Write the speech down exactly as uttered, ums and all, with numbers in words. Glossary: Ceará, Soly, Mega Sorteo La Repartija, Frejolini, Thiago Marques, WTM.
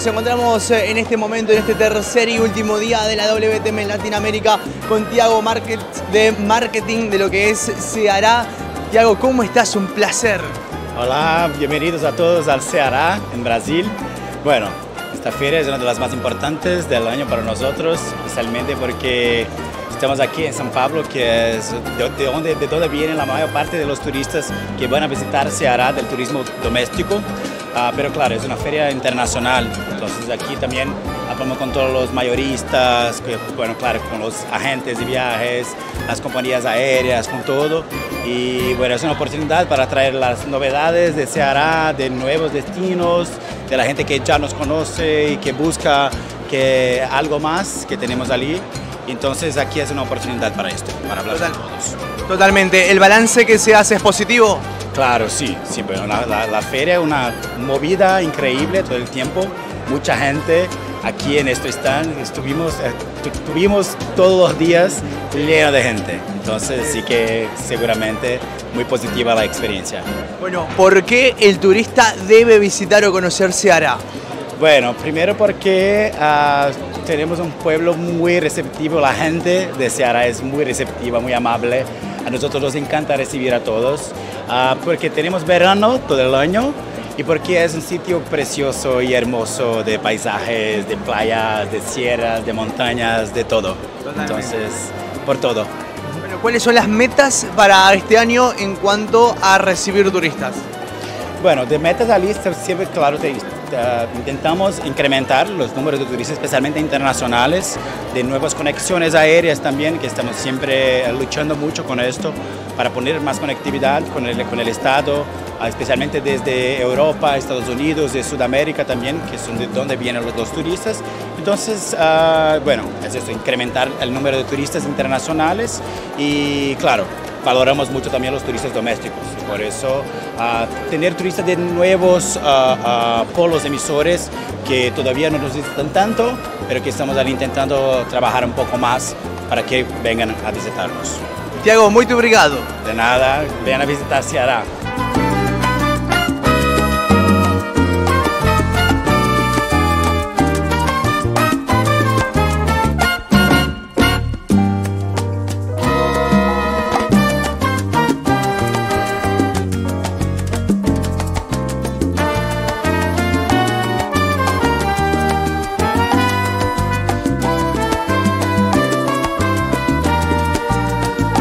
nos encontramos en este momento, en este tercer y último día de la W T M en Latinoamérica con Thiago Marques de Marketing de lo que es Ceará. Thiago, ¿cómo estás? Un placer. Hola, bienvenidos a todos al Ceará en Brasil. Bueno, esta feria es una de las más importantes del año para nosotros, especialmente porque estamos aquí en San Pablo, que es de donde, de donde viene la mayor parte de los turistas que van a visitar Ceará del turismo doméstico. Uh, pero claro, es una feria internacional, entonces aquí también hablamos con todos los mayoristas, que, bueno, claro, con los agentes de viajes, las compañías aéreas, con todo. Y bueno, es una oportunidad para traer las novedades de Ceará, de nuevos destinos, de la gente que ya nos conoce y que busca que algo más que tenemos allí. Entonces aquí es una oportunidad para esto, para hablar Total, con todos. Totalmente. ¿El balance que se hace es positivo? Claro, sí. sí bueno, la, la, la feria es una movida increíble todo el tiempo. Mucha gente aquí en este stand. Estuvimos, eh, tu, tuvimos todos los días lleno de gente. Entonces sí que seguramente muy positiva la experiencia. Bueno, ¿por qué el turista debe visitar o conocer Ceará? Bueno, primero porque uh, tenemos un pueblo muy receptivo, la gente de Ceará es muy receptiva, muy amable. A nosotros nos encanta recibir a todos, uh, porque tenemos verano todo el año y porque es un sitio precioso y hermoso de paisajes, de playas, de sierras, de montañas, de todo. Totalmente. Entonces, por todo. Bueno, ¿cuáles son las metas para este año en cuanto a recibir turistas? Bueno, de metas a lista siempre, claro, te Uh, intentamos incrementar los números de turistas, especialmente internacionales, de nuevas conexiones aéreas también, que estamos siempre luchando mucho con esto para poner más conectividad con el, con el Estado, especialmente desde Europa, Estados Unidos, de Sudamérica también, que son de donde vienen los, los turistas. Entonces, uh, bueno, es eso, incrementar el número de turistas internacionales y, claro, valoramos mucho también los turistas domésticos. Por eso, uh, tener turistas de nuevos uh, uh, polos emisores que todavía no nos visitan tanto, pero que estamos intentando trabajar un poco más para que vengan a visitarnos. Thiago, muy obrigado. De nada, vengan a visitar Ceará.